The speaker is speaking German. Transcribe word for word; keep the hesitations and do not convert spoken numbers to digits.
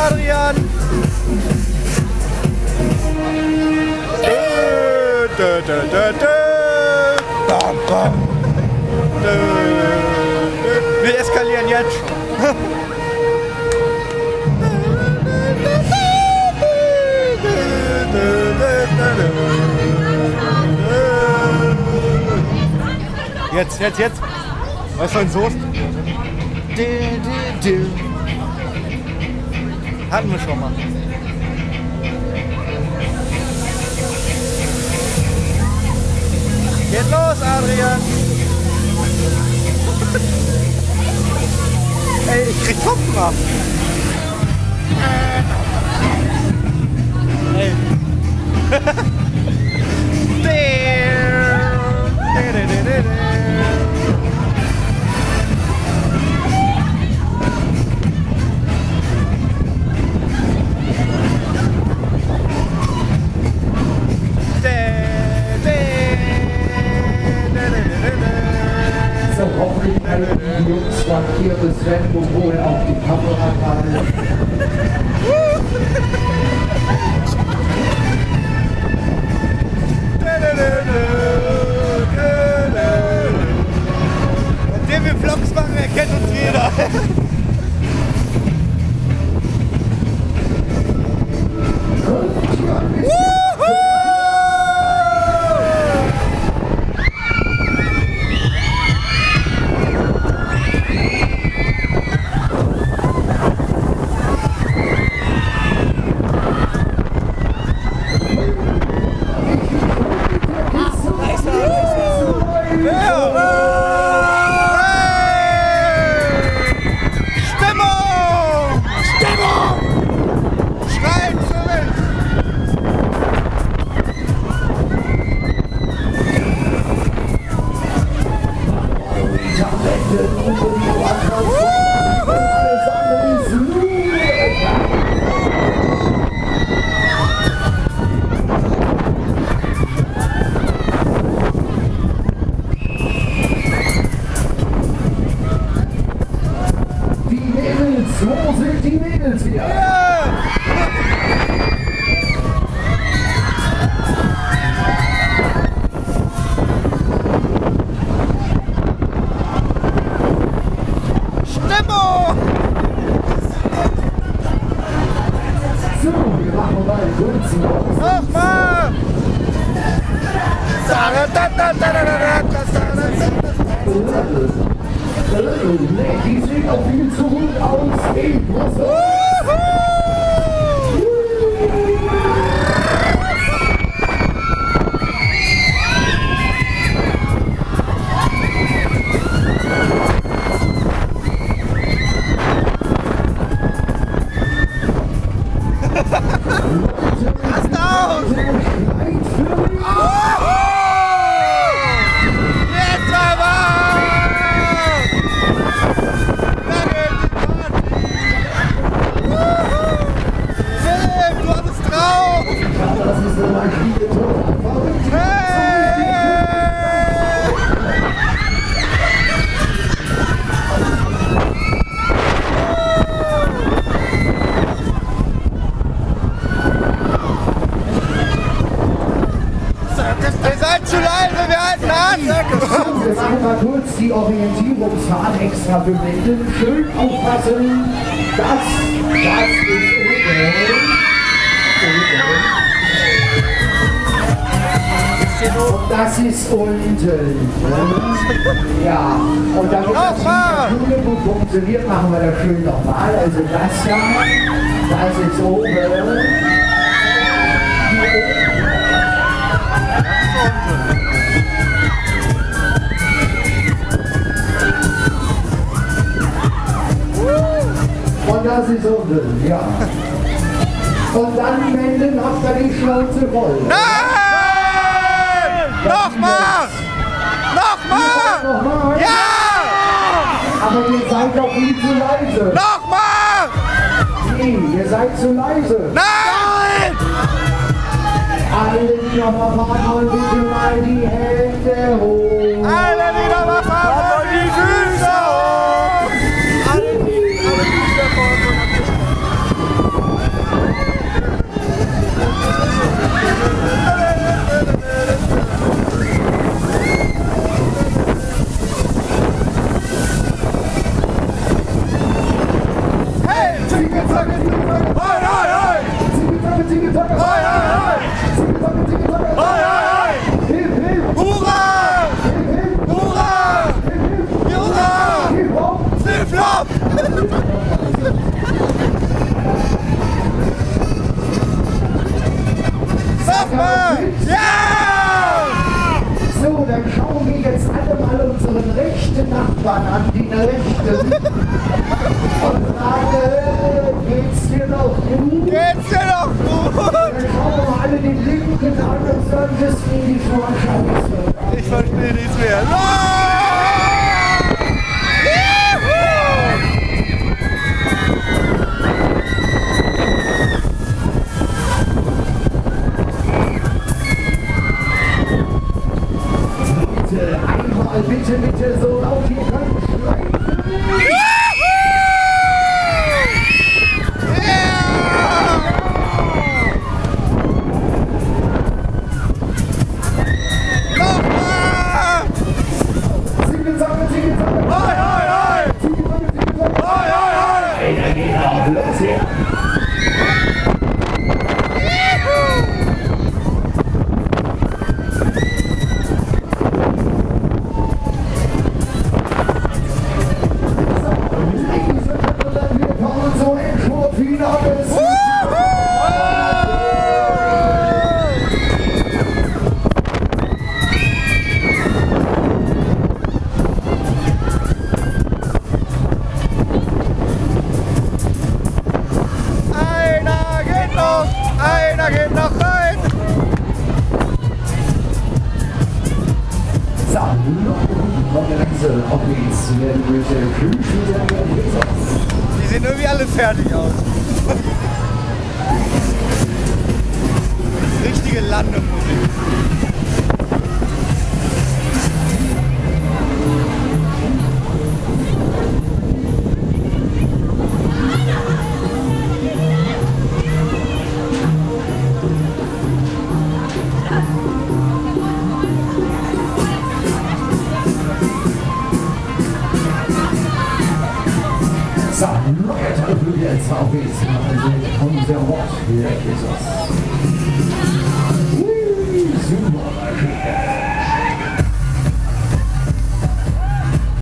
harian. Wir eskalieren jetzt. Jetzt, jetzt, jetzt. Was für ein Soest? Hatten wir schon mal. Geht los, Adrian! Ey, ich krieg Tropfen ab! Ey! Die Jungs waren hier bis Sven wohl auf die Kamera gerade. Wenn wir Vlogs machen, erkennt uns jeder. Die sehen auch viel zu gut aus. Ich muss kurz die Orientierungsfahrt extra beblenden. Schön aufpassen, das, das ist unten. Und das ist unten. Ja, und damit das gut funktioniert, machen wir das schön nochmal. Also das da, das ist oben. Hier oben. Und das ist unten, ja. Und dann wenden, habt ihr die Schnauze voll. Nein! Nochmal! Nochmal! Nochmal! Ja! Aber ihr seid doch nie zu leise. Nochmal! Nee, ihr seid zu leise. Nein! Alle, die nochmal fahren wollen, bitte mal die Hände hoch. Alle, die nochmal fahren wollen, die Füße hoch. Thank you. So, dann schauen wir jetzt alle mal unseren rechten Nachbarn an, den rechten. Und fragen, geht's dir noch gut? Geht's dir noch gut? Dann schauen wir mal alle den linken an und sagen, wir müssen in die Vorschau. Ich verstehe nichts mehr. No! Bitte, bitte, so laut ihr könnt schreien. Die sehen irgendwie alle fertig aus. Richtige Landemusik. Yeah, Jesus. Woo, super.